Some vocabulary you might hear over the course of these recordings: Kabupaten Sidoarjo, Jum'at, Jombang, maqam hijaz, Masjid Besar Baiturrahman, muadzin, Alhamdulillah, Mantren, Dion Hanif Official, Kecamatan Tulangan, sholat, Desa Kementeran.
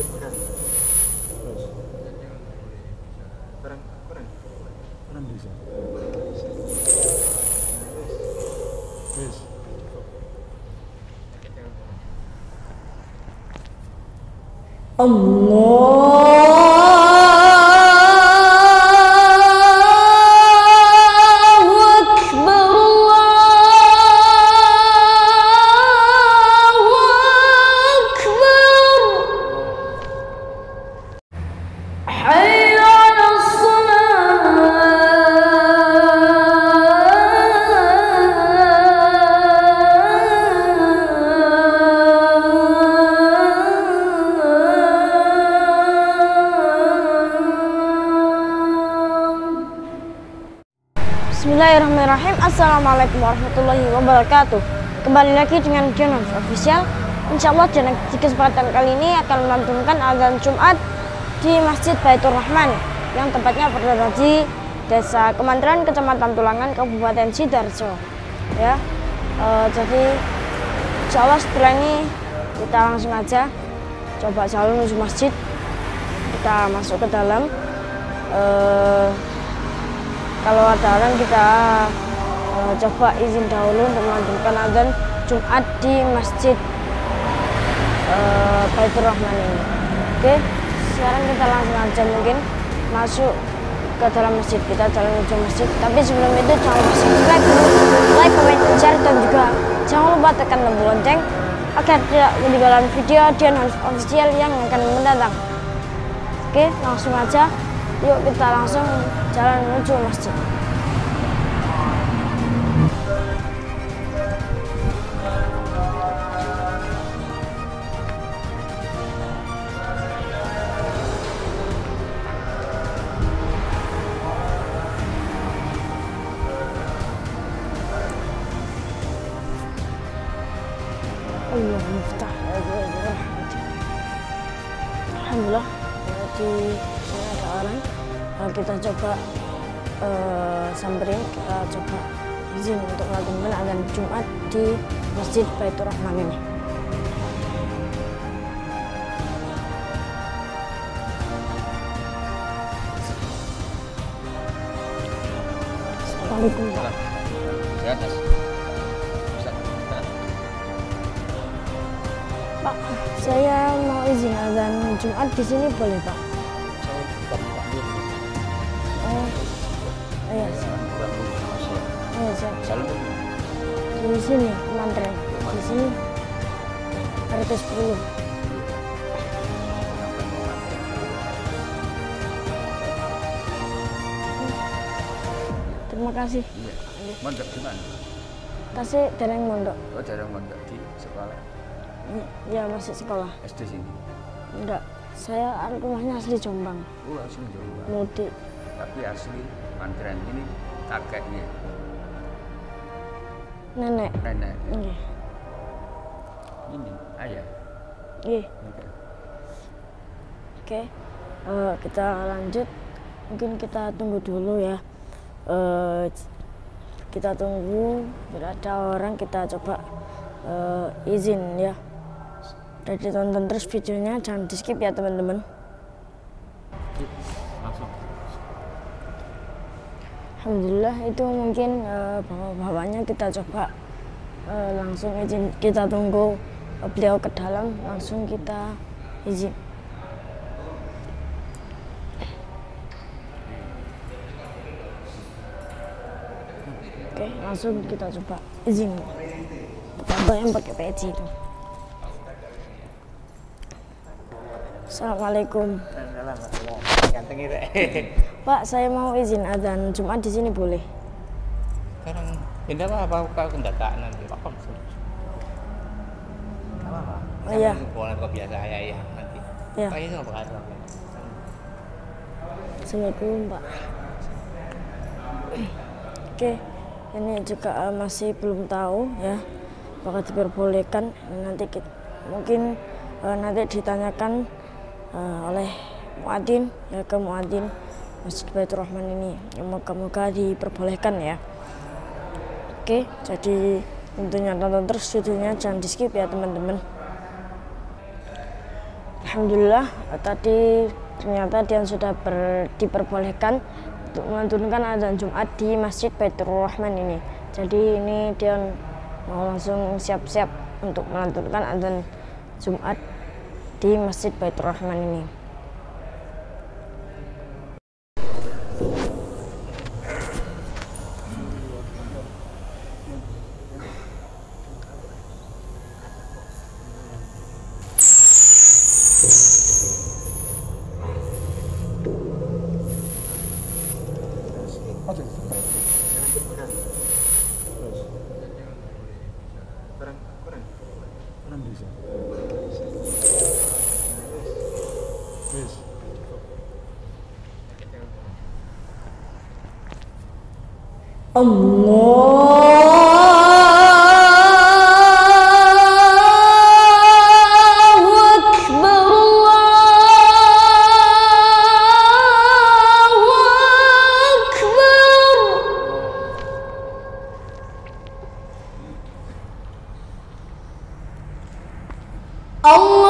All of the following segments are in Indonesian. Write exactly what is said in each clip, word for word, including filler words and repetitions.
kurang kurang kurang kurang bisa yes Allah Bismillahirrahmanirrahim. Assalamualaikum warahmatullahi wabarakatuh. Kembali lagi dengan Dion Hanif Official. Insya Allah di kesempatan kali ini akan melantunkan azan Jumat di Masjid Baiturrahman yang tempatnya berada di Desa Kementeran, Kecamatan Tulangan, Kabupaten Sidoarjo. Ya, e, jadi insya Allah setelah ini kita langsung aja coba jalan menuju masjid. Kita masuk ke dalam. E, Kalau ada orang kita uh, coba izin dahulu untuk melanjutkan azan Jumat di Masjid uh, Baiturrahman ini. Oke, sekarang kita langsung aja mungkin masuk ke dalam masjid, kita jalan menuju masjid. Tapi sebelum itu jangan lupa subscribe, like, komen, share, dan juga jangan lupa tekan tombol lonceng agar tidak ketinggalan video Dion Hanif Official yang akan mendatang. Oke, langsung aja. Yuk kita langsung jalan menuju masjid. Allah muftah. Alhamdulillah. Jadi orang, kalau kita coba uh, samperin, kita coba izin untuk melakukan azan Jumat di Masjid Baiturrahman ini. Assalamualaikum. Pak, Pak, saya mau izin azan Jumat di sini boleh, Pak? Iya, siap. Di sini, Mantren. Di sini, R T sepuluh. Terima kasih. Mondok di mana? Kasih dereng mondok. Oh, dereng mondok di sekolah? Iya, masih sekolah. S D sini? Enggak, saya rumahnya asli Jombang. Oh, asli Jombang. Mudik. Tapi asli Mantren ini kakeknya nenek nenek yeah. Ini ayah yeah. Oke okay. uh, kita lanjut, mungkin kita tunggu dulu ya, uh, kita tunggu bila ada orang kita coba uh, izin ya. Jadi tonton terus videonya, jangan di skip ya teman-teman. Alhamdulillah itu mungkin uh, bapak-bapaknya kita coba uh, langsung izin, kita tunggu uh, beliau ke dalam langsung kita izin. Oke, okay, langsung kita coba izin. Bapak yang pakai peci itu. Assalamualaikum. Pak, saya mau izin azan Jumat di sini boleh? Sekarang pindah apa kalau kendataan nanti Pak? Apa? Oh iya. Boleh kok biasa ya ya nanti. Iya. Pak ini nggak berasa. Assalamualaikum Pak. Oke, ini juga uh, masih belum tahu ya apakah diperbolehkan, nanti kita, mungkin uh, nanti ditanyakan uh, oleh Muadzin, ya ke Muadzin Masjid Baiturrahman ini, yang moga-moga diperbolehkan ya. Oke, jadi tentunya tonton terus videonya, jangan di skip ya teman-teman. Alhamdulillah tadi ternyata Dion sudah ber, diperbolehkan untuk melantunkan azan Jumat di Masjid Baiturrahman ini. Jadi ini Dion mau langsung siap-siap untuk melantunkan azan Jumat di Masjid Baiturrahman ini. Allahu Akbar, Allahu Akbar. Allah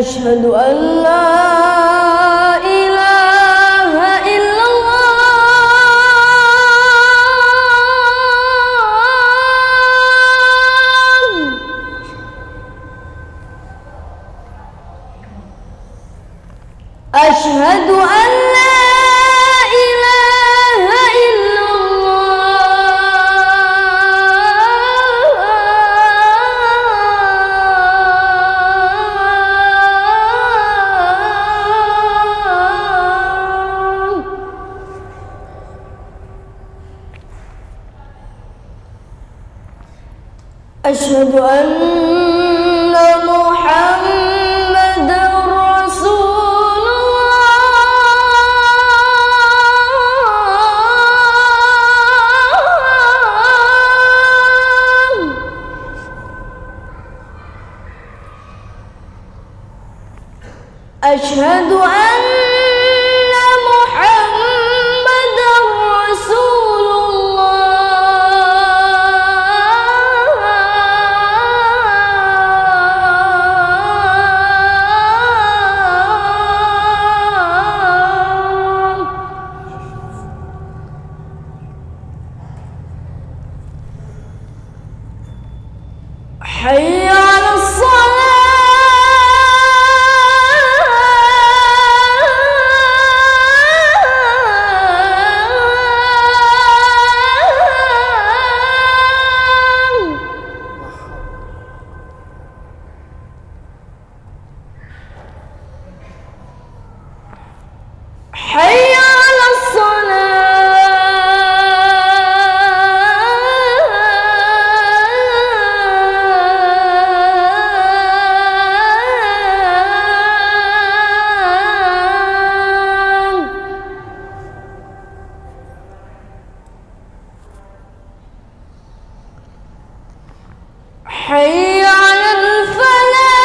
أشهد أن لا إله إلا الله أشهد أن أشهد أن محمد رسول الله أشهد أن حي على الصلاة حي حي على الفلاح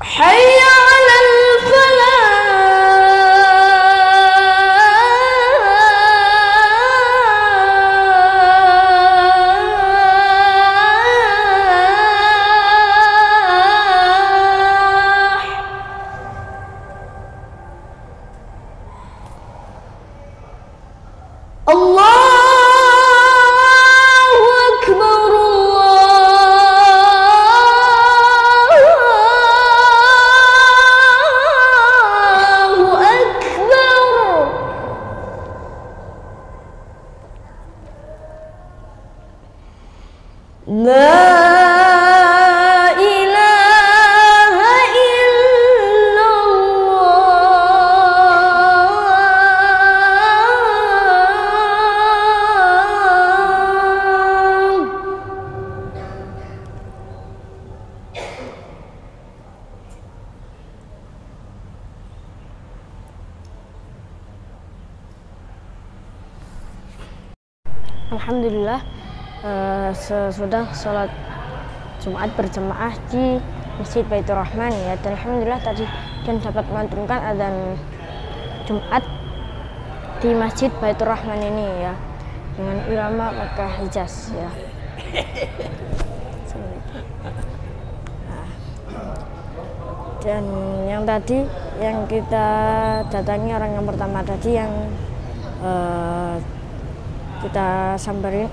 حي على الفلاح Allahu Akbar, Allahu Akbar. La Alhamdulillah eh, sesudah sholat Jumat berjemaah di Masjid Baiturrahman ya. Dan alhamdulillah tadi dan dapat melantunkan adzan Jumat di Masjid Baiturrahman ini ya, dengan irama maqam hijaz ya. Nah, dan yang tadi yang kita datangi orang yang pertama tadi yang uh, kita samperin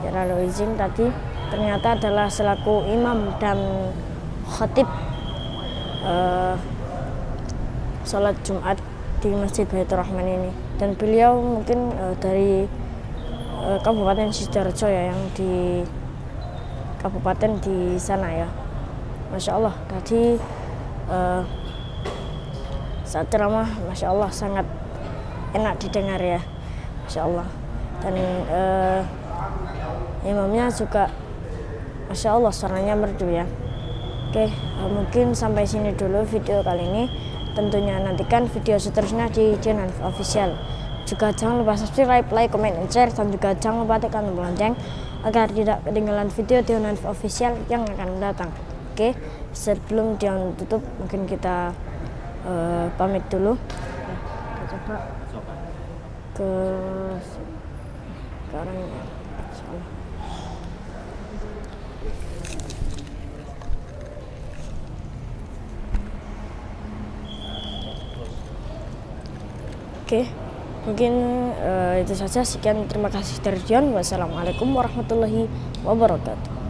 ya, lalu izin tadi ternyata adalah selaku imam dan khatib uh, sholat Jumat di Masjid Baiturrahman ini, dan beliau mungkin uh, dari uh, Kabupaten Sidoarjo ya, yang di kabupaten di sana ya. Masya Allah tadi uh, saat ceramah Masya Allah sangat enak didengar ya, Masya Allah. Dan uh, imamnya juga Masya Allah suaranya merdu ya. Oke, uh, mungkin sampai sini dulu video kali ini. Tentunya nantikan video seterusnya di Dion Hanif Official. Juga jangan lupa subscribe, like, comment, and share. Dan juga jangan lupa tekan tombol lonceng agar tidak ketinggalan video Dion Hanif Official yang akan datang. Oke, sebelum Dion tutup mungkin kita uh, pamit dulu. Kita coba ke, ke orang ini. Oke, mungkin uh, itu saja. Sekian, terima kasih dari Dion. Wassalamualaikum warahmatullahi wabarakatuh.